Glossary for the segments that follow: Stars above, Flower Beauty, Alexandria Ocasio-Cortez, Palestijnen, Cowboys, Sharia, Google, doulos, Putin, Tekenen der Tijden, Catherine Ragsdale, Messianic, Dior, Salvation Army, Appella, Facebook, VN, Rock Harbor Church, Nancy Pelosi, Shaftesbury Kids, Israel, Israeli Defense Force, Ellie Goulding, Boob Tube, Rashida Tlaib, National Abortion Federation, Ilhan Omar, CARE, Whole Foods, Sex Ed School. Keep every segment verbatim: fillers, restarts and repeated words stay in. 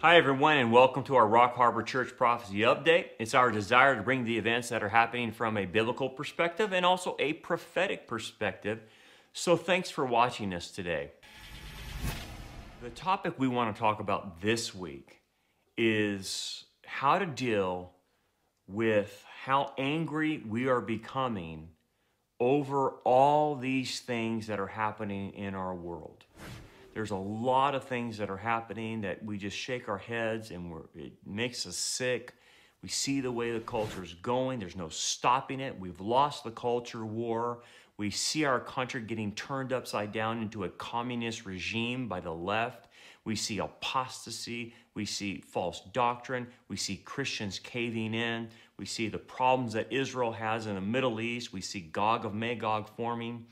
Hi everyone, and welcome to our Rock Harbor Church Prophecy Update. It's our desire to bring the events that are happening from a biblical perspective and also a prophetic perspective. So thanks for watching us today. The topic we want to talk about this week is how to deal with how angry we are becoming over all these things that are happening in our world. There's a lot of things that are happening that we just shake our heads and we're, it makes us sick. We see the way the culture is going. There's no stopping it. We've lost the culture war. We see our country getting turned upside down into a communist regime by the left. We see apostasy. We see false doctrine. We see Christians caving in. We see the problems that Israel has in the Middle East. We see Gog of Magog forming.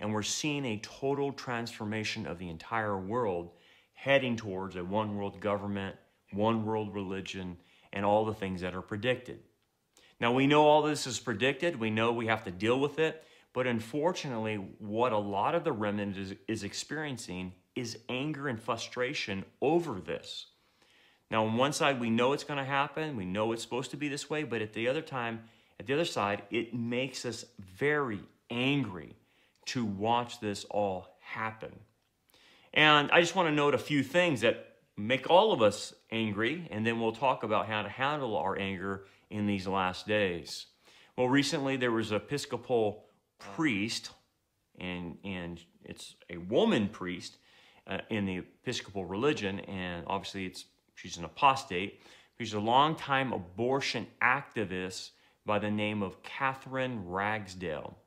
And we're seeing a total transformation of the entire world heading towards a one world government, one world religion, and all the things that are predicted. Now, we know all this is predicted. We know we have to deal with it. But unfortunately, what a lot of the remnant is, is experiencing is anger and frustration over this. Now, on one side, we know it's going to happen. We know it's supposed to be this way. But at the other time, at the other side, it makes us very angry to watch this all happen. And I just want to note a few things that make all of us angry, and then we'll talk about how to handle our anger in these last days. Well, recently there was an Episcopal priest, and, and it's a woman priest uh, in the Episcopal religion, and obviously it's, she's an apostate. She's a longtime abortion activist by the name of Catherine Ragsdale.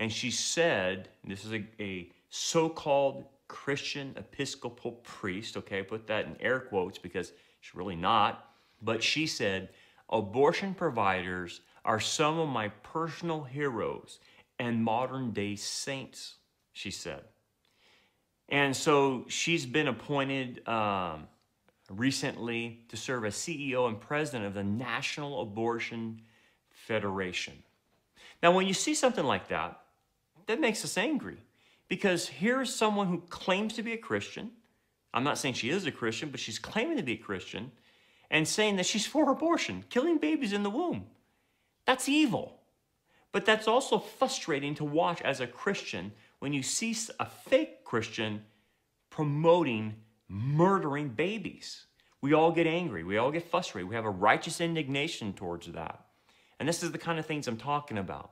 And she said, this is a, a so-called Christian Episcopal priest, okay, put that in air quotes because she's really not, but she said, abortion providers are some of my personal heroes and modern-day saints, she said. And so she's been appointed um, recently to serve as C E O and president of the National Abortion Federation. Now, when you see something like that, that makes us angry, because here's someone who claims to be a Christian. I'm not saying she is a Christian, but she's claiming to be a Christian and saying that she's for abortion, killing babies in the womb. That's evil. But that's also frustrating to watch as a Christian when you see a fake Christian promoting murdering babies. We all get angry. We all get frustrated. We have a righteous indignation towards that. And this is the kind of things I'm talking about.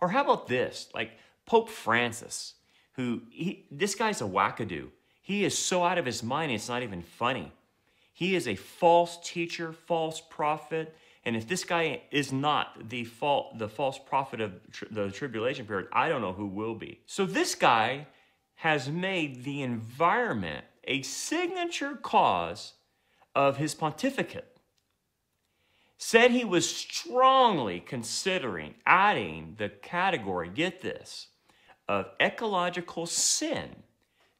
Or how about this, like Pope Francis, who, he, this guy's a wackadoo. He is so out of his mind, it's not even funny. He is a false teacher, false prophet. And if this guy is not the, fal the false prophet of tri the tribulation period, I don't know who will be. So this guy has made the environment a signature cause of his pontificate. Said he was strongly considering adding the category, get this, of ecological sin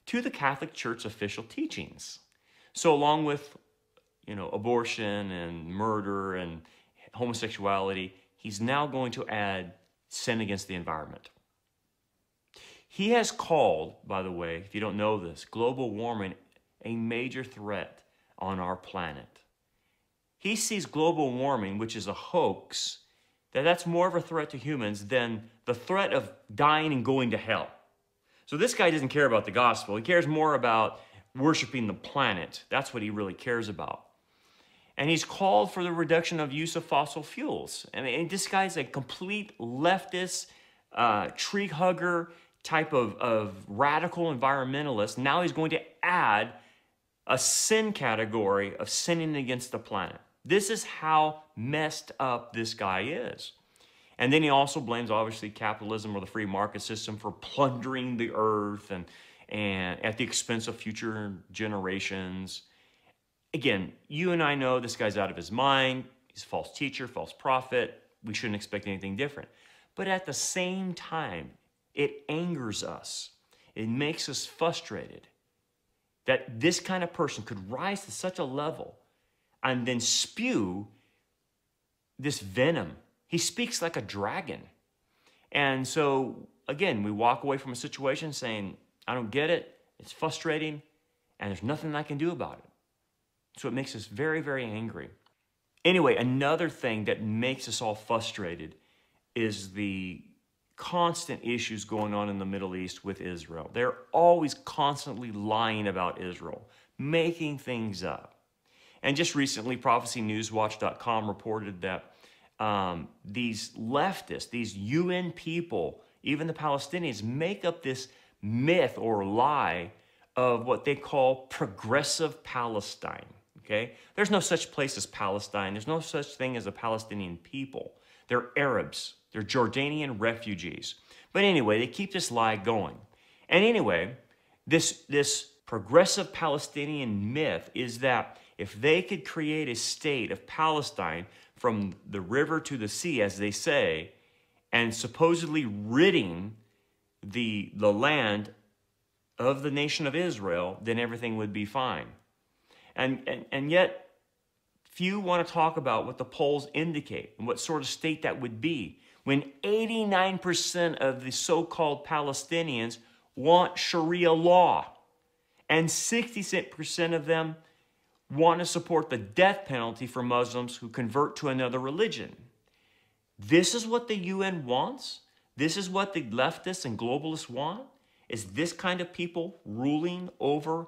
to the Catholic Church official teachings. So along with, you know, abortion and murder and homosexuality, he's now going to add sin against the environment. He has called, by the way, if you don't know this, global warming a major threat on our planet. He sees global warming, which is a hoax, that that's more of a threat to humans than the threat of dying and going to hell. So this guy doesn't care about the gospel. He cares more about worshiping the planet. That's what he really cares about. And he's called for the reduction of use of fossil fuels. And, and this guy's a complete leftist, uh, tree hugger type of, of radical environmentalist. Now he's going to add a sin category of sinning against the planet. This is how messed up this guy is. And then he also blames, obviously, capitalism or the free market system for plundering the earth and, and at the expense of future generations. Again, you and I know this guy's out of his mind. He's a false teacher, false prophet. We shouldn't expect anything different. But at the same time, it angers us. It makes us frustrated that this kind of person could rise to such a level and then spew this venom. He speaks like a dragon. And so, again, we walk away from a situation saying, I don't get it, it's frustrating, and there's nothing I can do about it. So it makes us very, very angry. Anyway, another thing that makes us all frustrated is the constant issues going on in the Middle East with Israel. They're always constantly lying about Israel, making things up. And just recently, Prophecy News Watch dot com reported that um, these leftists, these U N people, even the Palestinians, make up this myth or lie of what they call progressive Palestine, okay? There's no such place as Palestine. There's no such thing as a Palestinian people. They're Arabs. They're Jordanian refugees. But anyway, they keep this lie going. And anyway, this, this progressive Palestinian myth is that if they could create a state of Palestine from the river to the sea, as they say, and supposedly ridding the, the land of the nation of Israel, then everything would be fine. And, and, and yet, few want to talk about what the polls indicate and what sort of state that would be when eighty-nine percent of the so-called Palestinians want Sharia law and sixty-six percent of them want to support the death penalty for Muslims who convert to another religion. This is what the U N wants? This is what the leftists and globalists want? Is this kind of people ruling over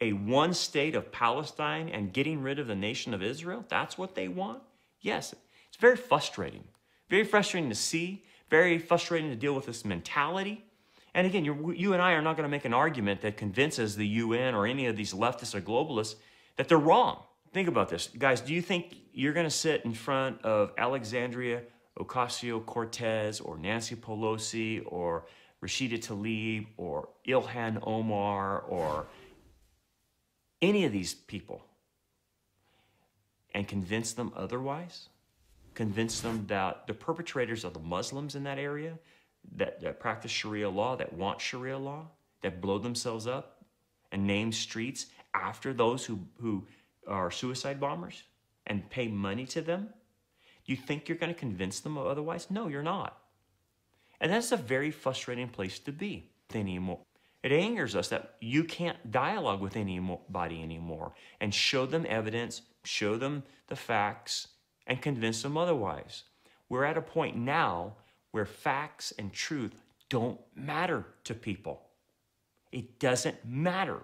a one state of Palestine and getting rid of the nation of Israel? That's what they want? Yes, it's very frustrating. Very frustrating to see, very frustrating to deal with this mentality. And again, you, you and I are not going to make an argument that convinces the U N or any of these leftists or globalists that they're wrong. Think about this. Guys, do you think you're going to sit in front of Alexandria Ocasio-Cortez or Nancy Pelosi or Rashida Tlaib or Ilhan Omar or any of these people and convince them otherwise? Convince them that the perpetrators are the Muslims in that area that, that practice Sharia law, that want Sharia law, that blow themselves up and name streets after those who, who are suicide bombers and pay money to them? You think you're going to convince them otherwise? No, you're not. And that's a very frustrating place to be anymore. It angers us that you can't dialogue with anybody anymore and show them evidence, show them the facts, and convince them otherwise. We're at a point now where facts and truth don't matter to people. It doesn't matter.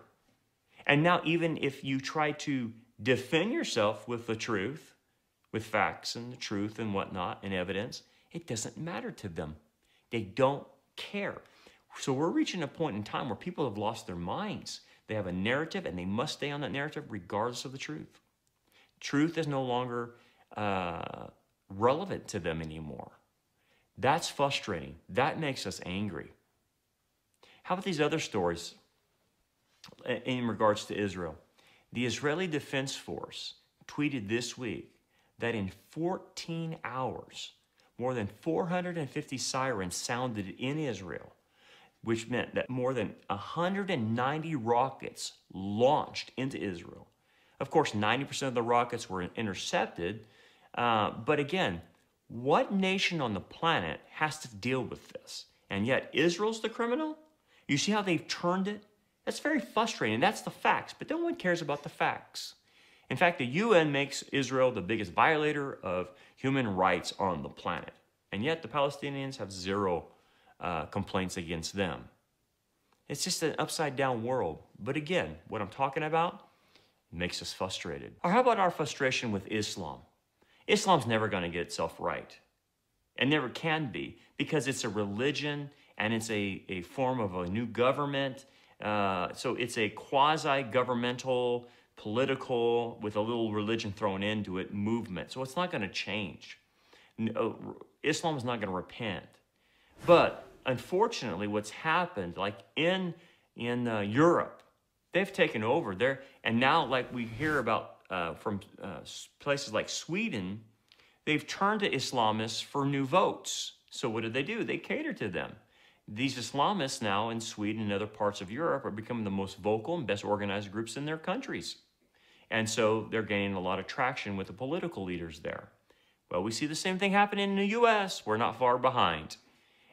And now even if you try to defend yourself with the truth, with facts and the truth and whatnot and evidence, it doesn't matter to them. They don't care. So we're reaching a point in time where people have lost their minds. They have a narrative and they must stay on that narrative regardless of the truth. Truth is no longer uh, relevant to them anymore. That's frustrating. That makes us angry. How about these other stories in regards to Israel? The Israeli Defense Force tweeted this week that in fourteen hours, more than four hundred fifty sirens sounded in Israel, which meant that more than one hundred ninety rockets launched into Israel. Of course, ninety percent of the rockets were intercepted. Uh, but again, what nation on the planet has to deal with this? And yet Israel's the criminal? You see how they've turned it? That's very frustrating. That's the facts, but no one cares about the facts. In fact, the U N makes Israel the biggest violator of human rights on the planet. And yet the Palestinians have zero Uh, complaints against them. It's just an upside down world. But again, what I'm talking about makes us frustrated. Or how about our frustration with Islam? Islam's never going to get itself right. And never can be, because it's a religion and it's a, a form of a new government. Uh, so it's a quasi-governmental, political, with a little religion thrown into it, movement. So it's not going to change. No, Islam is not going to repent. But unfortunately, what's happened, like in in uh, Europe, they've taken over there, and now, like we hear about uh, from uh, places like Sweden, they've turned to Islamists for new votes. So what do they do? They cater to them. These Islamists now in Sweden and other parts of Europe are becoming the most vocal and best organized groups in their countries, and so they're gaining a lot of traction with the political leaders there. Well, we see the same thing happening in the U S We're not far behind.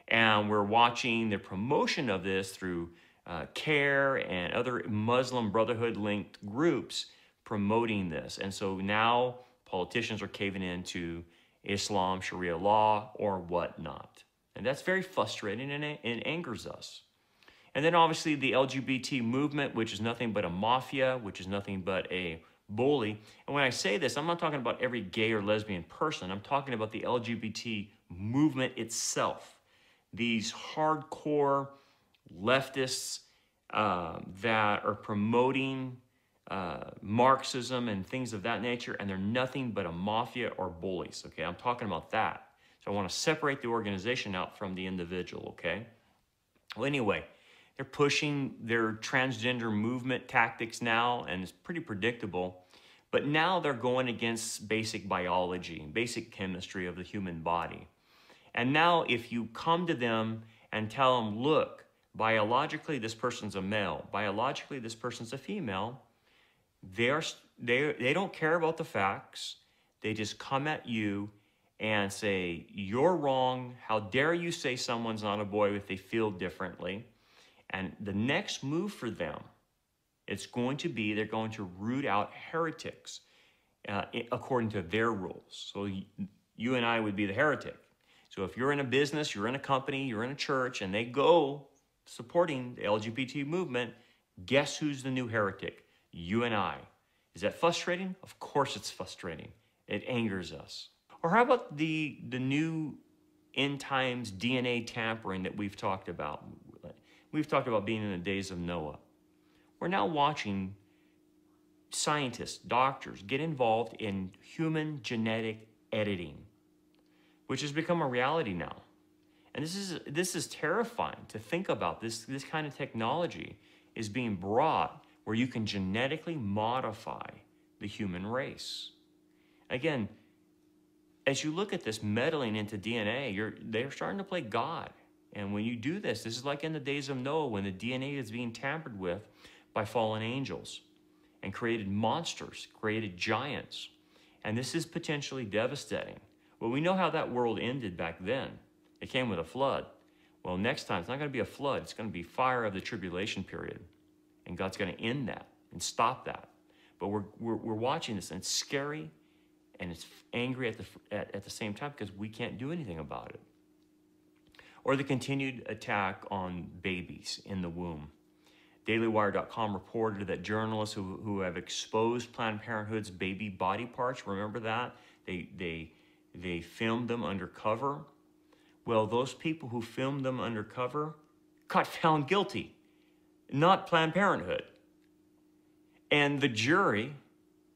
And we're watching the promotion of this through uh, CARE and other Muslim Brotherhood-linked groups promoting this. And so now politicians are caving in to Islam, Sharia law, or whatnot. And that's very frustrating, and it angers us. And then obviously the L G B T movement, which is nothing but a mafia, which is nothing but a bully. And when I say this, I'm not talking about every gay or lesbian person. I'm talking about the L G B T movement itself. These hardcore leftists uh, that are promoting uh, Marxism and things of that nature, and they're nothing but a mafia or bullies, okay? I'm talking about that. So I want to separate the organization out from the individual, okay? Well, anyway, they're pushing their transgender movement tactics now, and it's pretty predictable. But now they're going against basic biology and basic chemistry of the human body. And now if you come to them and tell them, look, biologically this person's a male, biologically this person's a female, they, are, they, they don't care about the facts. They just come at you and say, you're wrong. How dare you say someone's not a boy if they feel differently? And the next move for them, it's going to be they're going to root out heretics uh, according to their rules. So you, you and I would be the heretic. So if you're in a business, you're in a company, you're in a church, and they go supporting the L G B T movement, guess who's the new heretic? You and I. Is that frustrating? Of course it's frustrating. It angers us. Or how about the, the new end times D N A tampering that we've talked about? We've talked about being in the days of Noah. We're now watching scientists, doctors, get involved in human genetic editing, which has become a reality now. And this is, this is terrifying to think about. This, this kind of technology is being brought where you can genetically modify the human race. Again, as you look at this meddling into D N A, you're, they're starting to play God. And when you do this, this is like in the days of Noah when the D N A is being tampered with by fallen angels and created monsters, created giants. And this is potentially devastating. Well, we know how that world ended back then. It came with a flood. Well, next time, it's not going to be a flood. It's going to be fire of the tribulation period. And God's going to end that and stop that. But we're, we're, we're watching this, and it's scary, and it's angry at the, at, at the same time because we can't do anything about it. Or the continued attack on babies in the womb. Daily Wire dot com reported that journalists who, who have exposed Planned Parenthood's baby body parts, remember that? They... they They filmed them undercover. Well, those people who filmed them undercover got found guilty, not Planned Parenthood. And the jury,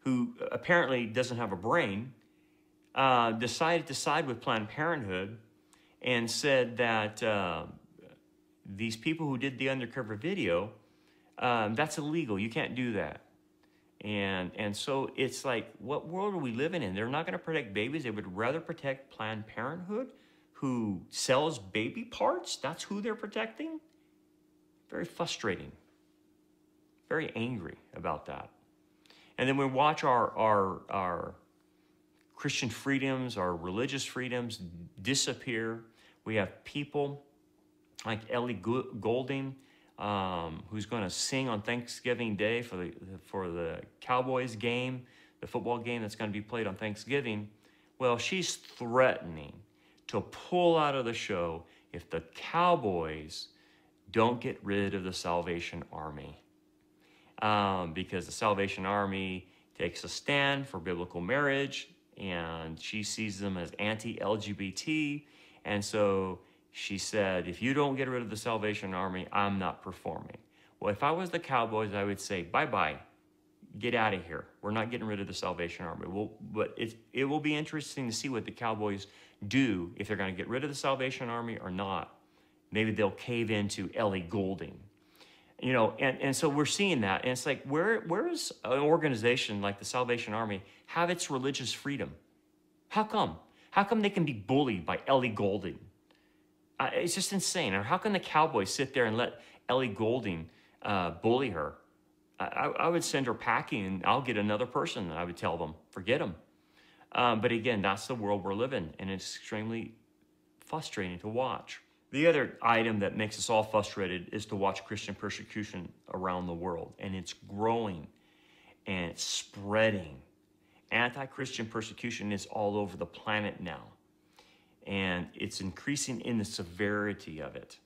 who apparently doesn't have a brain, uh, decided to side with Planned Parenthood and said that uh, these people who did the undercover video, um, that's illegal, you can't do that. And, and so it's like, what world are we living in? They're not going to protect babies. They would rather protect Planned Parenthood, who sells baby parts. That's who they're protecting. Very frustrating. Very angry about that. And then we watch our, our, our Christian freedoms, our religious freedoms disappear. We have people like Ellie Goulding, Um, who's going to sing on Thanksgiving Day for the, for the Cowboys game, the football game that's going to be played on Thanksgiving. Well, she's threatening to pull out of the show if the Cowboys don't get rid of the Salvation Army. Um, because the Salvation Army takes a stand for biblical marriage, and she sees them as anti-L G B T, and so she said, if you don't get rid of the Salvation Army, I'm not performing. Well, if I was the Cowboys, I would say, bye-bye, get out of here. We're not getting rid of the Salvation Army. Well, but it, it will be interesting to see what the Cowboys do, if they're going to get rid of the Salvation Army or not. Maybe they'll cave into Ellie Goulding. You know, and, and so we're seeing that. And it's like, where where is an organization like the Salvation Army have its religious freedom? How come? How come they can be bullied by Ellie Goulding? Uh, it's just insane. Or how can the Cowboys sit there and let Ellie Goulding uh, bully her? I, I would send her packing, and I'll get another person. I would tell them, forget them. Um, but again, that's the world we're living, and it's extremely frustrating to watch. The other item that makes us all frustrated is to watch Christian persecution around the world, and it's growing. and it's spreading. Anti-Christian persecution is all over the planet now, and it's increasing in the severity of it.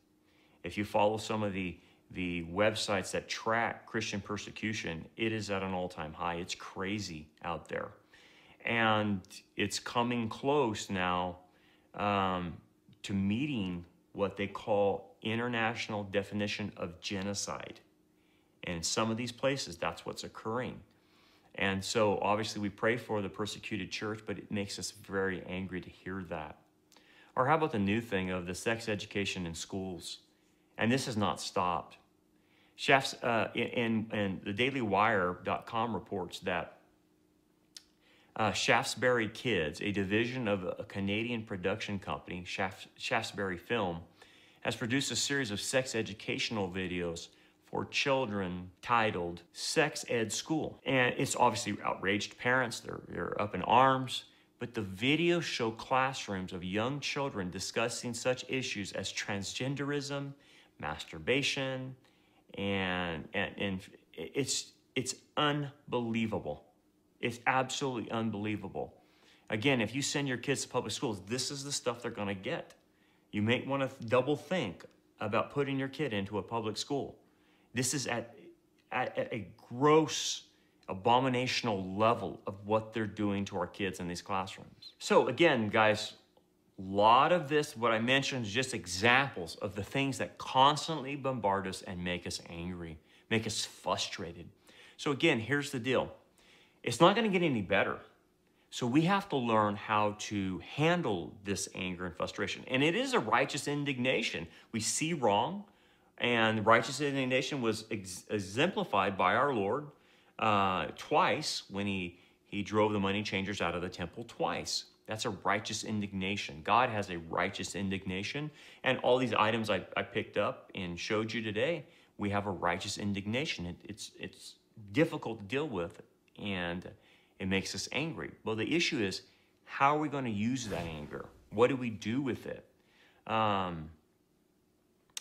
If you follow some of the, the websites that track Christian persecution, it is at an all-time high. It's crazy out there. And it's coming close now um, to meeting what they call international definition of genocide. And in some of these places, that's what's occurring. And so obviously we pray for the persecuted church, but it makes us very angry to hear that. Or how about the new thing of the sex education in schools? And this has not stopped. Shafts, uh, in, in the daily wire dot com reports that uh, Shaftesbury Kids, a division of a Canadian production company, Shaft, Shaftesbury Film, has produced a series of sex educational videos for children titled Sex Ed School. And it's obviously outraged parents, they're, they're up in arms, but the videos show classrooms of young children discussing such issues as transgenderism, masturbation, and, and, and it's, it's unbelievable. It's absolutely unbelievable. Again, if you send your kids to public schools, this is the stuff they're gonna get. You may wanna double think about putting your kid into a public school. This is at, at, at a gross, abominational level of what they're doing to our kids in these classrooms. So again, guys, a lot of this, what I mentioned, is just examples of the things that constantly bombard us and make us angry, make us frustrated. So again, here's the deal. It's not going to get any better. So we have to learn how to handle this anger and frustration. And it is a righteous indignation. We see wrong. And righteous indignation was ex exemplified by our Lord uh, twice when he, he drove the money changers out of the temple twice. That's a righteous indignation. God has a righteous indignation. And all these items I, I picked up and showed you today, we have a righteous indignation. It, it's, it's difficult to deal with, and it makes us angry. Well, the issue is, how are we going to use that anger? What do we do with it? Um,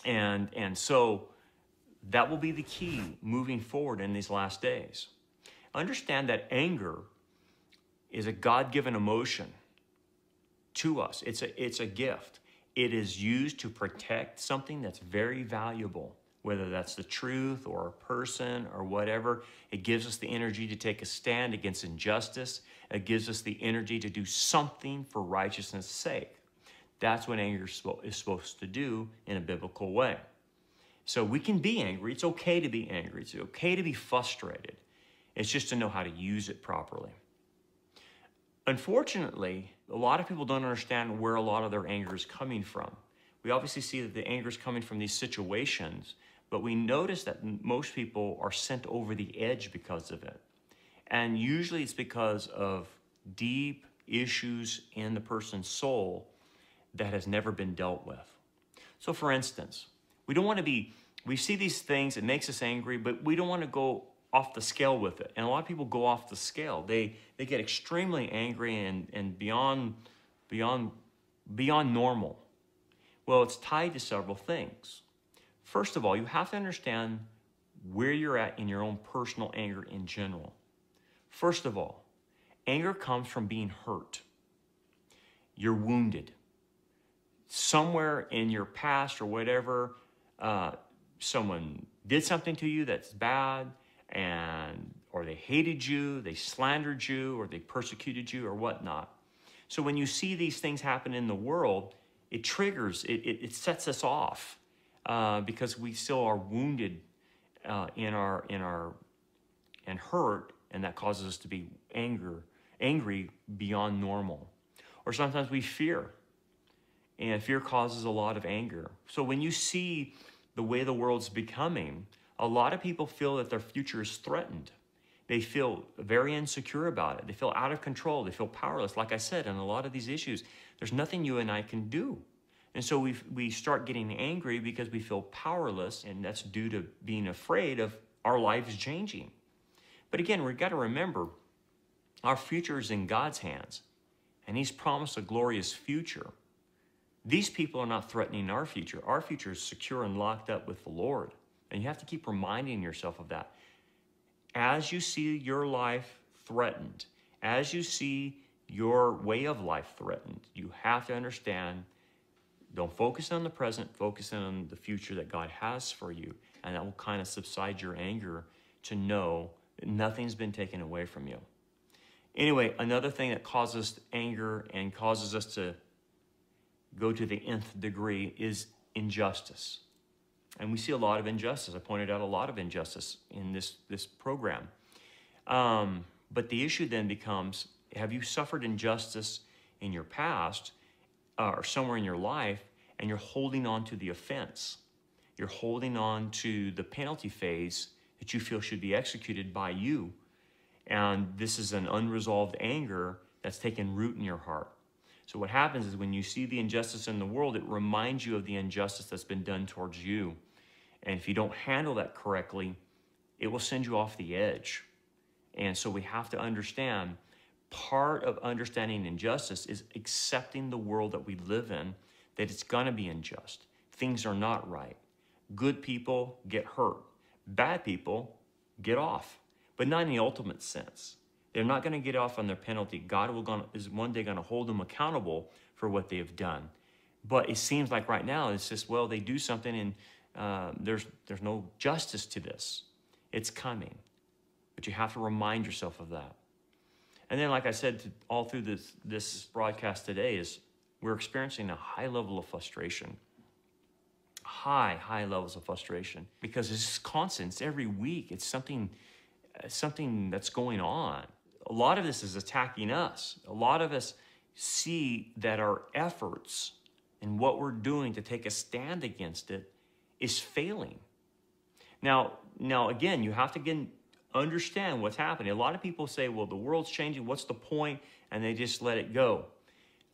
And, and so that will be the key moving forward in these last days. Understand that anger is a God-given emotion to us. It's a, it's a gift. It is used to protect something that's very valuable, whether that's the truth or a person or whatever. It gives us the energy to take a stand against injustice. It gives us the energy to do something for righteousness' sake. That's what anger is supposed to do in a biblical way. So we can be angry. It's okay to be angry. It's okay to be frustrated. It's just to know how to use it properly. Unfortunately, a lot of people don't understand where a lot of their anger is coming from. We obviously see that the anger is coming from these situations, but we notice that most people are sent over the edge because of it. And usually it's because of deep issues in the person's soul that has never been dealt with. So for instance, we don't want to be, we see these things, it makes us angry, but we don't want to go off the scale with it. And a lot of people go off the scale. They, they get extremely angry and, and beyond, beyond, beyond normal. Well, it's tied to several things. First of all, you have to understand where you're at in your own personal anger in general. First of all, anger comes from being hurt. You're wounded. Somewhere in your past or whatever, uh, someone did something to you that's bad, and or they hated you, they slandered you, or they persecuted you or whatnot. So when you see these things happen in the world, it triggers, it, it, it sets us off uh, because we still are wounded uh, in our, in our, and hurt, and that causes us to be anger, angry beyond normal. Or sometimes we fear. And fear causes a lot of anger. So when you see the way the world's becoming, a lot of people feel that their future is threatened. They feel very insecure about it. They feel out of control. They feel powerless. Like I said, in a lot of these issues, there's nothing you and I can do. And so we, we start getting angry because we feel powerless, and that's due to being afraid of our lives changing. But again, we've got to remember, our future is in God's hands, and He's promised a glorious future. These people are not threatening our future. Our future is secure and locked up with the Lord. And you have to keep reminding yourself of that. as you see your life threatened, as you see your way of life threatened, you have to understand, don't focus on the present, focus on the future that God has for you, and that will kind of subside your anger to know that nothing's been taken away from you. Anyway, another thing that causes anger and causes us to go to the nth degree is injustice. And we see a lot of injustice. I pointed out a lot of injustice in this, this program. Um, but the issue then becomes, have you suffered injustice in your past uh, or somewhere in your life, and you're holding on to the offense? You're holding on to the penalty phase that you feel should be executed by you. And this is an unresolved anger that's taken root in your heart. So what happens is when you see the injustice in the world, it reminds you of the injustice that's been done towards you. And if you don't handle that correctly, it will send you off the edge. And so we have to understand, part of understanding injustice is accepting the world that we live in, that it's gonna be unjust. Things are not right. Good people get hurt. Bad people get off, but not in the ultimate sense. They're not going to get off on their penalty. God will gonna, is one day going to hold them accountable for what they have done. But it seems like right now it's just, well, they do something and uh, there's, there's no justice to this. It's coming. But you have to remind yourself of that. And then, like I said, to, all through this, this broadcast today is we're experiencing a high level of frustration. High, high levels of frustration. Because it's constant. It's every week. It's something, something that's going on. A lot of this is attacking us. A lot of us see that our efforts and what we're doing to take a stand against it is failing. Now, now again, you have to again understand what's happening. A lot of people say, well, the world's changing. What's the point? And they just let it go.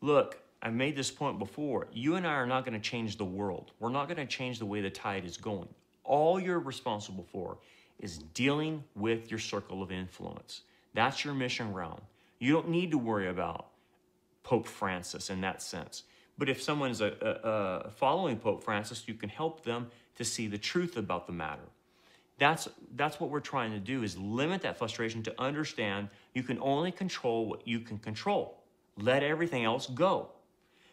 Look, I've made this point before. You and I are not going to change the world. We're not going to change the way the tide is going. All you're responsible for is dealing with your circle of influence. That's your mission round. You don't need to worry about Pope Francis in that sense. But if someone is a, a, a following Pope Francis, you can help them to see the truth about the matter. That's, that's what we're trying to do, is limit that frustration to understand you can only control what you can control. Let everything else go.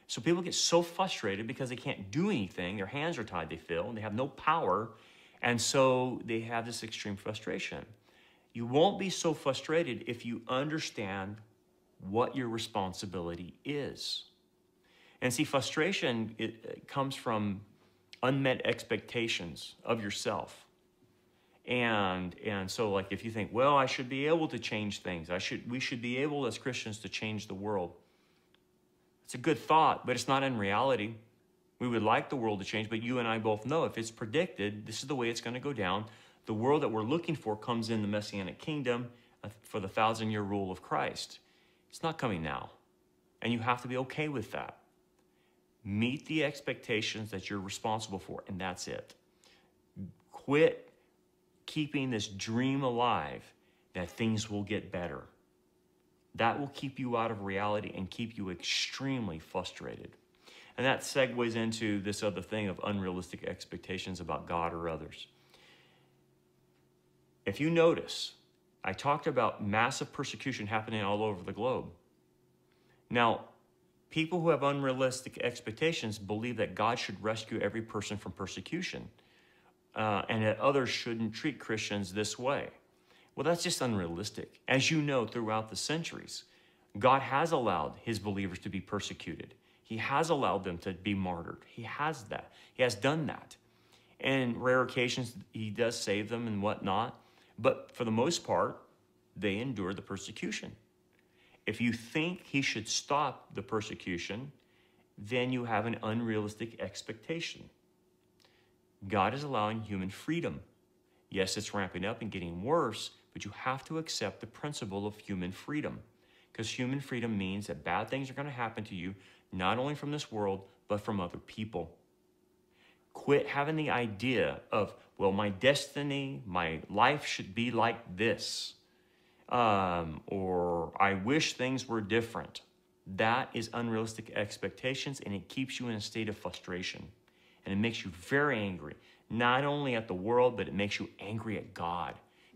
So people get so frustrated because they can't do anything. Their hands are tied, they feel, and they have no power. And so they have this extreme frustration. You won't be so frustrated if you understand what your responsibility is. And see, frustration, it, it comes from unmet expectations of yourself. And, and so, like, if you think, well, I should be able to change things. I should, we should be able as Christians to change the world. It's a good thought, but it's not in reality. We would like the world to change, but you and I both know if it's predicted, this is the way it's going to go down. The world that we're looking for comes in the Messianic kingdom for the thousand-year rule of Christ. It's not coming now, and you have to be okay with that. Meet the expectations that you're responsible for, and that's it. Quit keeping this dream alive that things will get better. That will keep you out of reality and keep you extremely frustrated. And that segues into this other thing of unrealistic expectations about God or others. If you notice, I talked about massive persecution happening all over the globe. Now, people who have unrealistic expectations believe that God should rescue every person from persecution, uh, and that others shouldn't treat Christians this way. Well, that's just unrealistic. As you know, throughout the centuries, God has allowed his believers to be persecuted. He has allowed them to be martyred. He has that. He has done that. And rare occasions, he does save them and whatnot. But for the most part, they endure the persecution. If you think he should stop the persecution, then you have an unrealistic expectation. God is allowing human freedom. Yes, it's ramping up and getting worse, but you have to accept the principle of human freedom. Because human freedom means that bad things are going to happen to you, not only from this world, but from other people. Quit having the idea of, well, my destiny, my life should be like this, um, or I wish things were different. That is unrealistic expectations, and it keeps you in a state of frustration. And it makes you very angry, not only at the world, but it makes you angry at God.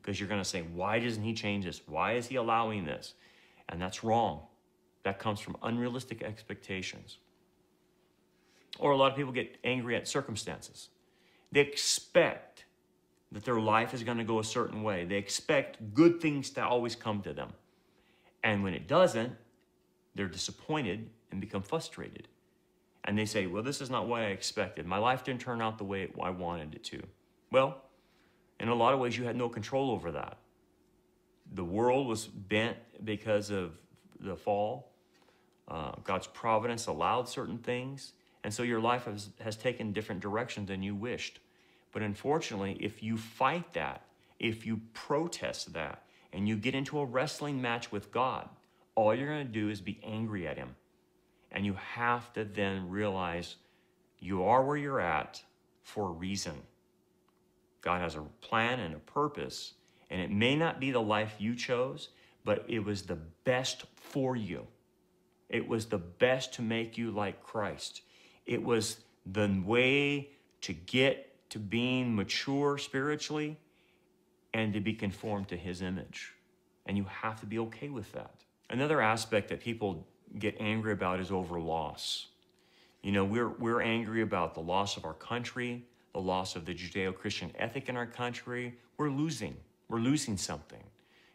because you're going to say, why doesn't he change this? Why is he allowing this? And that's wrong. That comes from unrealistic expectations. Or a lot of people get angry at circumstances. They expect that their life is going to go a certain way. They expect good things to always come to them. And when it doesn't, they're disappointed and become frustrated. And they say, well, this is not what I expected. My life didn't turn out the way I wanted it to. Well, in a lot of ways, you had no control over that. The world was bent because of the fall. Uh, God's providence allowed certain things. And so your life has, has taken different directions than you wished. But unfortunately, if you fight that, if you protest that, and you get into a wrestling match with God, all you're going to do is be angry at him. And you have to then realize you are where you're at for a reason. God has a plan and a purpose. And it may not be the life you chose, but it was the best for you. It was the best to make you like Christ. It was the way to get to being mature spiritually and to be conformed to his image. And you have to be okay with that. Another aspect that people get angry about is over loss. You know, we're, we're angry about the loss of our country, the loss of the Judeo-Christian ethic in our country. We're losing. We're losing something.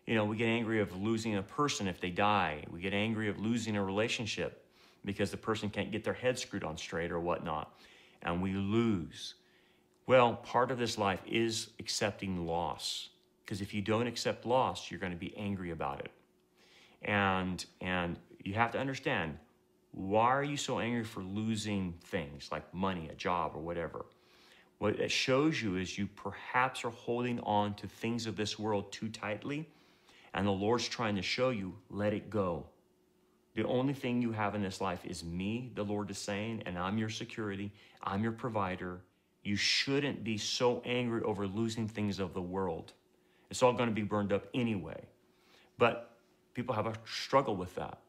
You know, we get angry of losing a person if they die. We get angry of losing a relationship because the person can't get their head screwed on straight or whatnot, and we lose. Well, part of this life is accepting loss, because if you don't accept loss, you're going to be angry about it. And, and you have to understand, why are you so angry for losing things like money, a job, or whatever? What it shows you is you perhaps are holding on to things of this world too tightly, and the Lord's trying to show you, let it go. The only thing you have in this life is me, the Lord is saying, and I'm your security. I'm your provider. You shouldn't be so angry over losing things of the world. It's all going to be burned up anyway. But people have a struggle with that.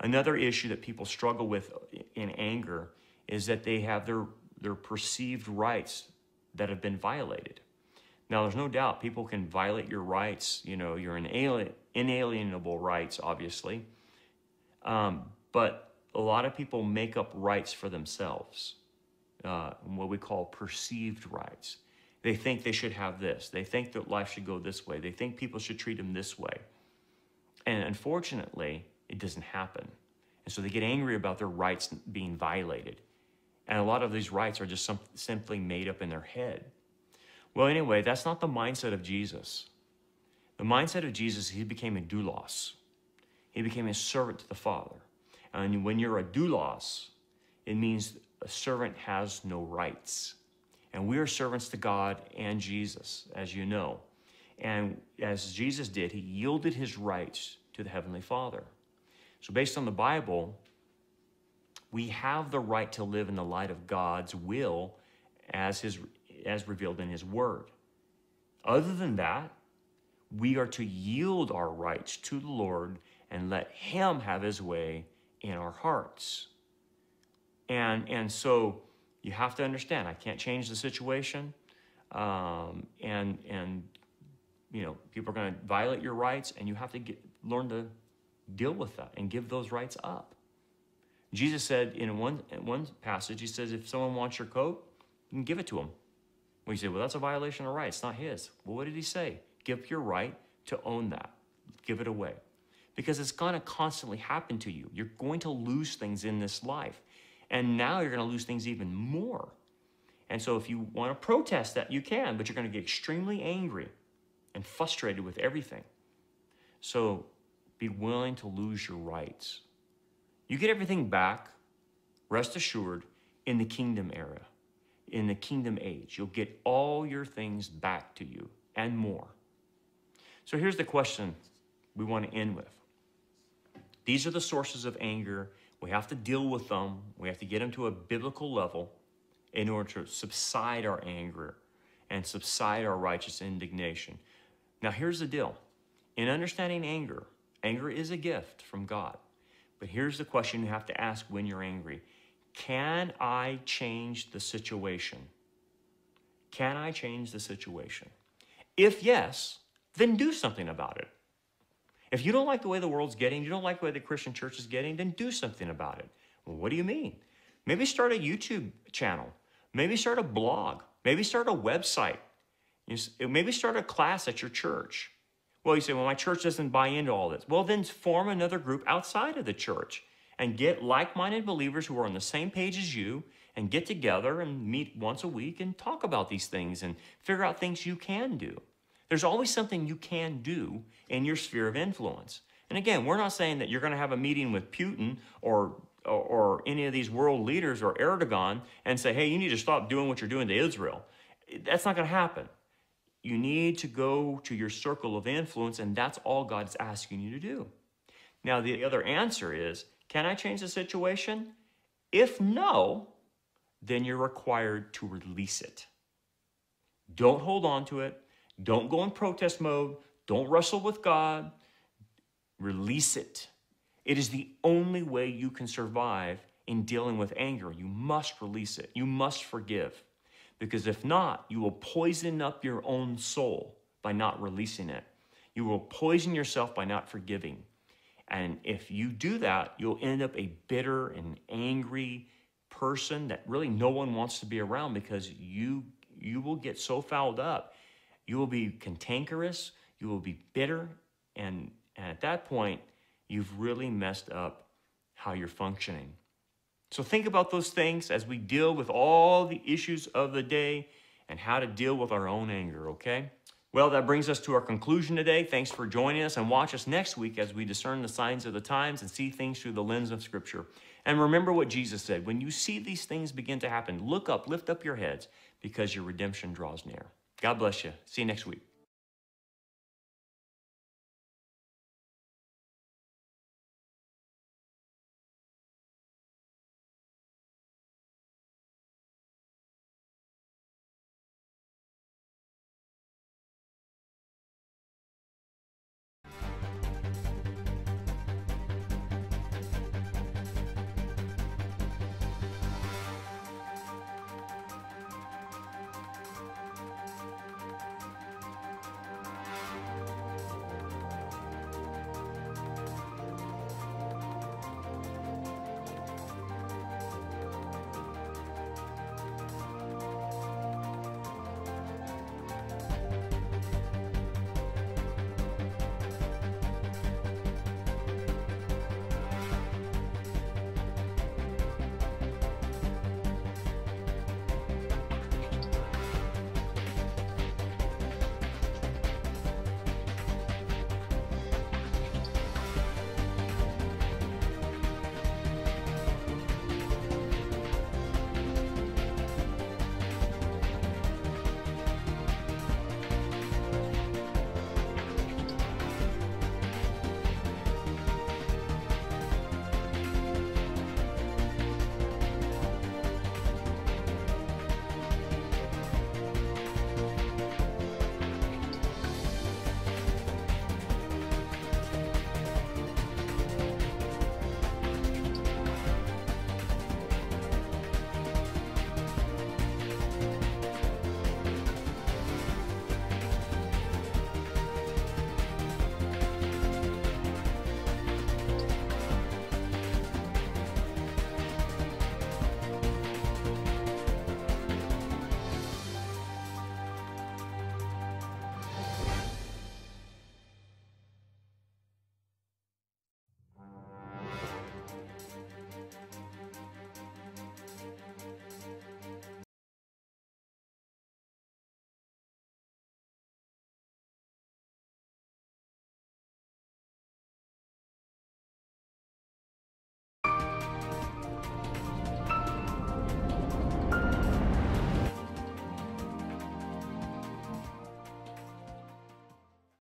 Another issue that people struggle with in anger is that they have their, their perceived rights that have been violated. Now, there's no doubt people can violate your rights, you know, your inalienable rights, obviously. Um, but a lot of people make up rights for themselves, uh, what we call perceived rights. They think they should have this. They think that life should go this way. They think people should treat them this way. And unfortunately, it doesn't happen. And so they get angry about their rights being violated. And a lot of these rights are just some, simply made up in their head. Well, anyway, that's not the mindset of Jesus. The mindset of Jesus, he became a doulos. He became a servant to the Father. And when you're a doulos, it means a servant has no rights. And we are servants to God and Jesus, as you know. And as Jesus did, he yielded his rights to the Heavenly Father. So based on the Bible, we have the right to live in the light of God's will as, his, as revealed in his word. Other than that, we are to yield our rights to the Lord and let him have his way in our hearts. And, and so you have to understand, I can't change the situation. Um, and, and, you know, people are going to violate your rights, and you have to get, learn to deal with that and give those rights up. Jesus said in one, in one passage, he says, if someone wants your coat, you can give it to him. Well, you say, well, that's a violation of rights, not his. Well, what did he say? Give up your right to own that. Give it away. Because it's going to constantly happen to you. You're going to lose things in this life. And now you're going to lose things even more. And so if you want to protest that, you can, but you're going to get extremely angry and frustrated with everything. So be willing to lose your rights. You get everything back, rest assured, in the kingdom era, in the kingdom age. You'll get all your things back to you and more. So here's the question we want to end with. These are the sources of anger. We have to deal with them. We have to get them to a biblical level in order to subside our anger and subside our righteous indignation. Now, here's the deal. In understanding anger, anger is a gift from God. But here's the question you have to ask when you're angry. Can I change the situation? Can I change the situation? If yes, then do something about it. If you don't like the way the world's getting, you don't like the way the Christian church is getting, then do something about it. Well, what do you mean? Maybe start a YouTube channel. Maybe start a blog. Maybe start a website. Maybe start a class at your church. Well, you say, well, my church doesn't buy into all this. Well, then form another group outside of the church and get like-minded believers who are on the same page as you and get together and meet once a week and talk about these things and figure out things you can do. There's always something you can do in your sphere of influence. And again, we're not saying that you're going to have a meeting with Putin or or any of these world leaders or Erdogan and say, hey, you need to stop doing what you're doing to Israel. That's not going to happen. You need to go to your circle of influence, and that's all God's asking you to do. Now, the other answer is, can I change the situation? If no, then you're required to release it. Don't hold on to it. Don't go in protest mode. Don't wrestle with God. Release it. It is the only way you can survive in dealing with anger. You must release it. You must forgive. Because if not, you will poison up your own soul by not releasing it. You will poison yourself by not forgiving. And if you do that, you'll end up a bitter and angry person that really no one wants to be around, because you, you will get so fouled up. You will be cantankerous. You will be bitter. And, and at that point, you've really messed up how you're functioning. So think about those things as we deal with all the issues of the day and how to deal with our own anger, okay? Well, that brings us to our conclusion today. Thanks for joining us, and watch us next week as we discern the signs of the times and see things through the lens of Scripture. And remember what Jesus said. When you see these things begin to happen, look up, lift up your heads, because your redemption draws near. God bless you. See you next week.